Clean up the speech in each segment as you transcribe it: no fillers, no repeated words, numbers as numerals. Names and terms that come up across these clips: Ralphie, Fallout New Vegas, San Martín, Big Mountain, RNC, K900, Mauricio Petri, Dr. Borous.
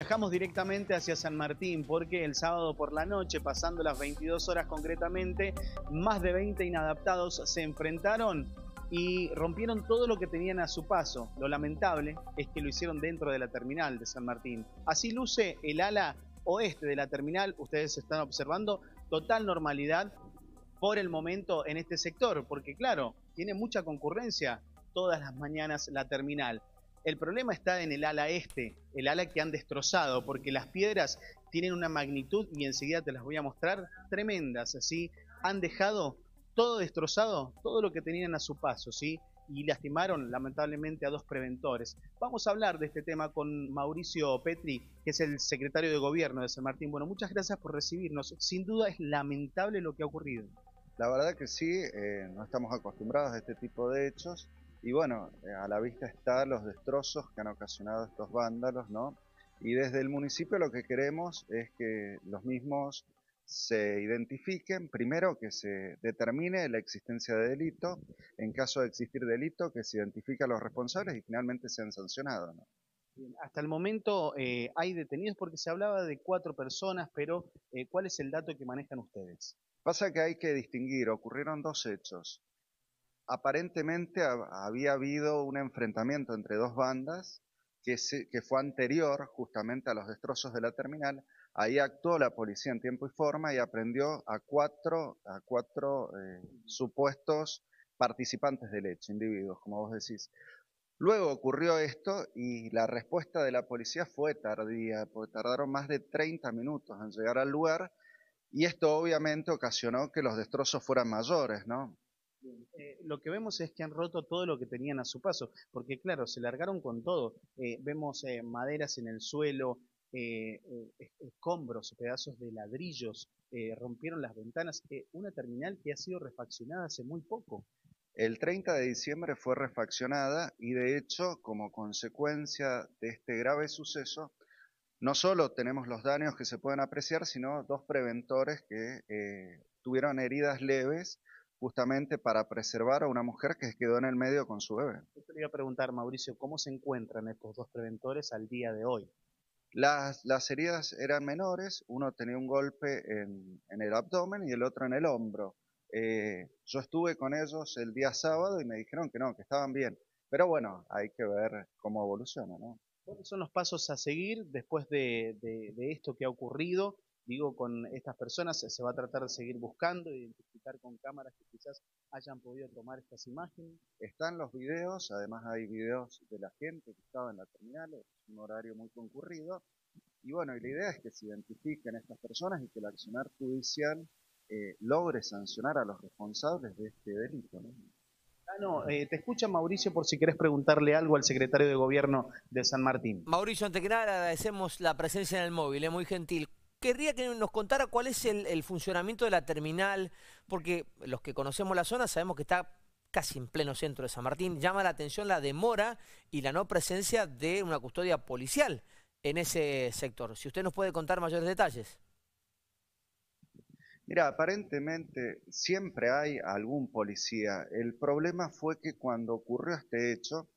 Viajamos directamente hacia San Martín porque el sábado por la noche, pasando las 22 horas concretamente, más de 20 inadaptados se enfrentaron y rompieron todo lo que tenían a su paso. Lo lamentable es que lo hicieron dentro de la terminal de San Martín. Así luce el ala oeste de la terminal. Ustedes están observando total normalidad por el momento en este sector, porque claro, tiene mucha concurrencia todas las mañanas la terminal. El problema está en el ala este, el ala que han destrozado, porque las piedras tienen una magnitud, y enseguida te las voy a mostrar, tremendas, ¿sí? Han dejado todo destrozado, todo lo que tenían a su paso, ¿sí? Y lastimaron lamentablemente a dos preventores. Vamos a hablar de este tema con Mauricio Petri, que es el secretario de Gobierno de San Martín. Bueno, muchas gracias por recibirnos. Sin duda es lamentable lo que ha ocurrido. La verdad que sí, no estamos acostumbrados a este tipo de hechos. Y bueno, a la vista están los destrozos que han ocasionado estos vándalos, ¿no? Y desde el municipio lo que queremos es que los mismos se identifiquen, primero que se determine la existencia de delito, en caso de existir delito que se identifique a los responsables y finalmente sean sancionados, ¿no? Hasta el momento hay detenidos porque se hablaba de 4 personas, pero ¿cuál es el dato que manejan ustedes? Pasa que hay que distinguir, ocurrieron 2 hechos. Aparentemente había habido un enfrentamiento entre 2 bandas que fue anterior justamente a los destrozos de la terminal. Ahí actuó la policía en tiempo y forma y aprendió a 4 supuestos participantes del hecho, individuos, como vos decís. Luego ocurrió esto y la respuesta de la policía fue tardía, porque tardaron más de 30 minutos en llegar al lugar y esto obviamente ocasionó que los destrozos fueran mayores, ¿no? Lo que vemos es que han roto todo lo que tenían a su paso, porque claro, se largaron con todo. Vemos maderas en el suelo, escombros, pedazos de ladrillos, rompieron las ventanas. Una terminal que ha sido refaccionada hace muy poco. El 30 de diciembre fue refaccionada y de hecho, como consecuencia de este grave suceso, no solo tenemos los daños que se pueden apreciar, sino 2 preventores que tuvieron heridas leves, justamente para preservar a una mujer que quedó en el medio con su bebé. Yo te iba a preguntar, Mauricio, ¿cómo se encuentran estos 2 preventores al día de hoy? Las heridas eran menores, uno tenía un golpe en el abdomen y el otro en el hombro. Yo estuve con ellos el día sábado y me dijeron que no, que estaban bien. Pero bueno, hay que ver cómo evoluciona, ¿no? ¿Cuáles son los pasos a seguir después de esto que ha ocurrido? Digo, con estas personas se va a tratar de seguir buscando, identificar con cámaras que quizás hayan podido tomar estas imágenes. Están los videos, además hay videos de la gente que estaba en la terminal, es un horario muy concurrido. Y bueno, y la idea es que se identifiquen a estas personas y que el accionar judicial logre sancionar a los responsables de este delito, ¿no? Te escucha Mauricio por si querés preguntarle algo al secretario de Gobierno de San Martín. Mauricio, antes que nada agradecemos la presencia en el móvil, es muy gentil. Querría que nos contara cuál es el funcionamiento de la terminal, porque los que conocemos la zona sabemos que está casi en pleno centro de San Martín. Llama la atención la demora y la no presencia de una custodia policial en ese sector. Si usted nos puede contar mayores detalles. Mira, aparentemente siempre hay algún policía. El problema fue que cuando ocurrió este hecho,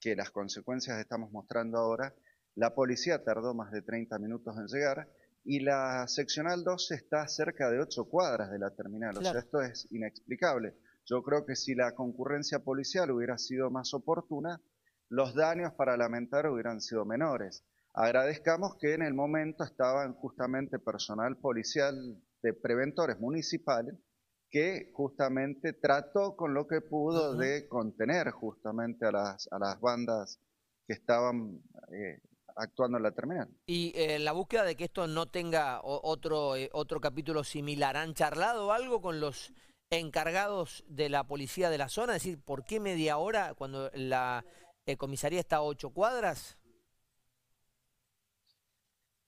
que las consecuencias estamos mostrando ahora, la policía tardó más de 30 minutos en llegar. Y la seccional 2 está cerca de 8 cuadras de la terminal, claro. O sea, esto es inexplicable. Yo creo que si la concurrencia policial hubiera sido más oportuna, los daños para lamentar hubieran sido menores. Agradezcamos que en el momento estaban justamente personal policial de preventores municipales que justamente trató con lo que pudo de contener justamente a las bandas que estaban actuando en la terminal. Y en la búsqueda de que esto no tenga otro capítulo similar, ¿han charlado algo con los encargados de la policía de la zona? Es decir, ¿por qué media hora cuando la comisaría está a 8 cuadras?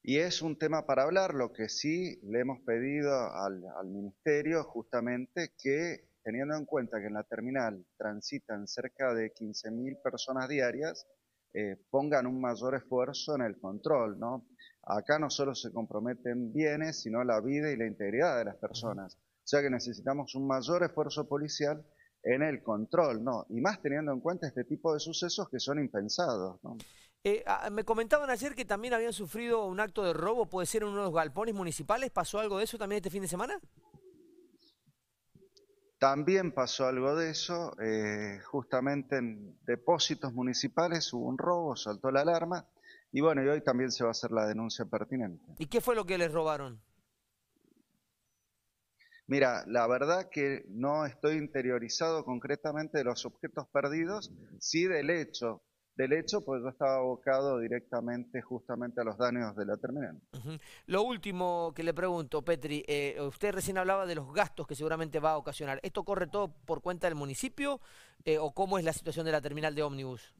Y es un tema para hablar. Lo que sí le hemos pedido al ministerio justamente que, teniendo en cuenta que en la terminal transitan cerca de 15.000 personas diarias, pongan un mayor esfuerzo en el control, ¿no? Acá no solo se comprometen bienes, sino la vida y la integridad de las personas. O sea que necesitamos un mayor esfuerzo policial en el control, ¿no? Y más teniendo en cuenta este tipo de sucesos que son impensados, ¿no? Me comentaban ayer que también habían sufrido un acto de robo, puede ser en unos galpones municipales. ¿Pasó algo de eso también este fin de semana? También pasó algo de eso, justamente en depósitos municipales hubo un robo, saltó la alarma y bueno, y hoy también se va a hacer la denuncia pertinente. ¿Y qué fue lo que les robaron? Mira, la verdad que no estoy interiorizado concretamente de los objetos perdidos, sí del hecho. Del hecho, pues yo estaba abocado directamente justamente a los daños de la terminal. Lo último que le pregunto, Petri, usted recién hablaba de los gastos que seguramente va a ocasionar. ¿Esto corre todo por cuenta del municipio o cómo es la situación de la terminal de ómnibus?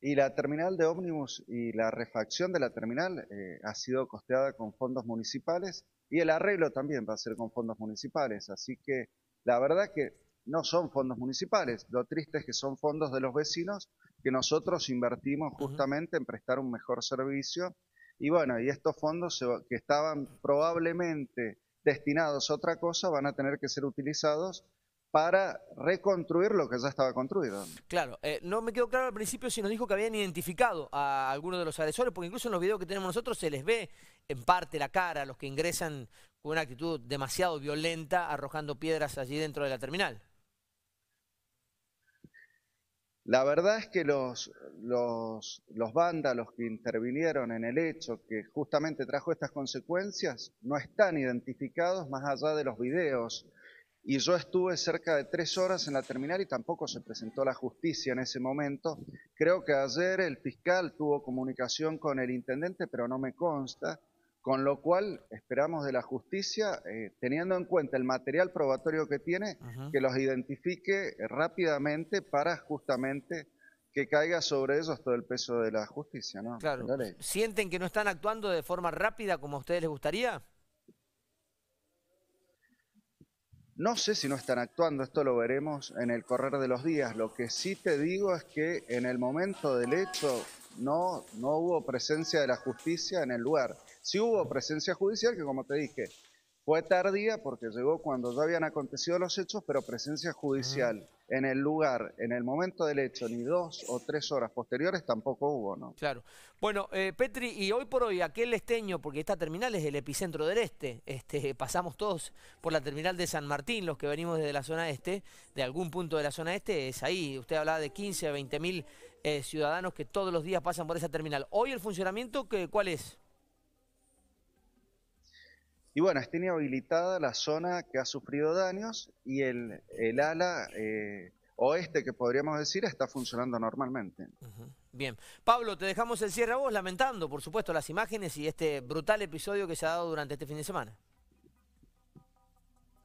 Y la terminal de ómnibus y la refacción de la terminal ha sido costeada con fondos municipales y el arreglo también va a ser con fondos municipales. Así que la verdad que no son fondos municipales, lo triste es que son fondos de los vecinos que nosotros invertimos justamente en prestar un mejor servicio y bueno, y estos fondos que estaban probablemente destinados a otra cosa van a tener que ser utilizados para reconstruir lo que ya estaba construido. Claro, no me quedó claro al principio si nos dijo que habían identificado a algunos de los agresores, porque incluso en los videos que tenemos nosotros se les ve en parte la cara a los que ingresan con una actitud demasiado violenta arrojando piedras allí dentro de la terminal. La verdad es que los vándalos que intervinieron en el hecho que justamente trajo estas consecuencias no están identificados más allá de los videos. Y yo estuve cerca de 3 horas en la terminal y tampoco se presentó la justicia en ese momento. Creo que ayer el fiscal tuvo comunicación con el intendente, pero no me consta. Con lo cual esperamos de la justicia, teniendo en cuenta el material probatorio que tiene, que los identifique rápidamente para justamente que caiga sobre ellos todo el peso de la justicia, ¿no? Claro. La ley. ¿Sienten que no están actuando de forma rápida como a ustedes les gustaría? No sé si no están actuando, esto lo veremos en el correr de los días. Lo que sí te digo es que en el momento del hecho no hubo presencia de la justicia en el lugar. Sí hubo presencia judicial, que como te dije, fue tardía porque llegó cuando ya habían acontecido los hechos, pero presencia judicial en el lugar, en el momento del hecho, ni 2 o 3 horas posteriores tampoco hubo, ¿no? Claro. Bueno, Petri, y hoy por hoy, aquel esteño, porque esta terminal es el epicentro del este, pasamos todos por la terminal de San Martín, los que venimos desde la zona este, de algún punto de la zona este, es ahí, usted hablaba de 15 a 20 mil ciudadanos que todos los días pasan por esa terminal. Hoy el funcionamiento, ¿cuál es? Y bueno, está inhabilitada la zona que ha sufrido daños y el ala oeste, que podríamos decir, está funcionando normalmente. Bien. Pablo, te dejamos el cierre a vos, lamentando, por supuesto, las imágenes y este brutal episodio que se ha dado durante este fin de semana.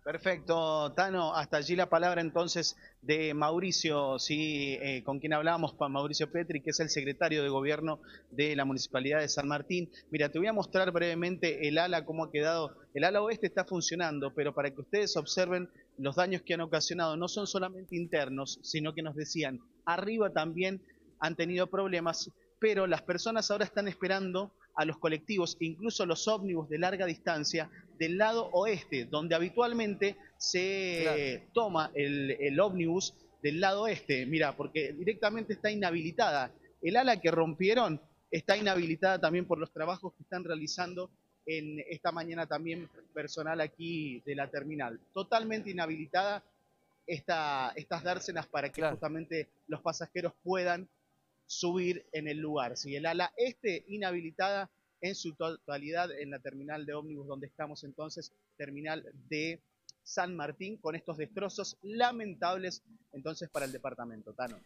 Perfecto, Tano. Hasta allí la palabra entonces de Mauricio, sí, con quien hablábamos, Mauricio Petri, que es el secretario de Gobierno de la Municipalidad de San Martín. Mira, te voy a mostrar brevemente el ala, cómo ha quedado. El ala oeste está funcionando, pero para que ustedes observen los daños que han ocasionado, no son solamente internos, sino que nos decían, arriba también han tenido problemas, pero las personas ahora están esperando a los colectivos, incluso los ómnibus de larga distancia, del lado oeste, donde habitualmente se toma el ómnibus del lado oeste. Mira, porque directamente está inhabilitada. El ala que rompieron está inhabilitada también por los trabajos que están realizando en esta mañana también personal aquí de la terminal. Totalmente inhabilitada estas dársenas para que justamente los pasajeros puedan subir en el lugar. Sí, el ala este inhabilitada en su totalidad en la terminal de ómnibus donde estamos entonces, terminal de San Martín, con estos destrozos lamentables entonces para el departamento, Tano.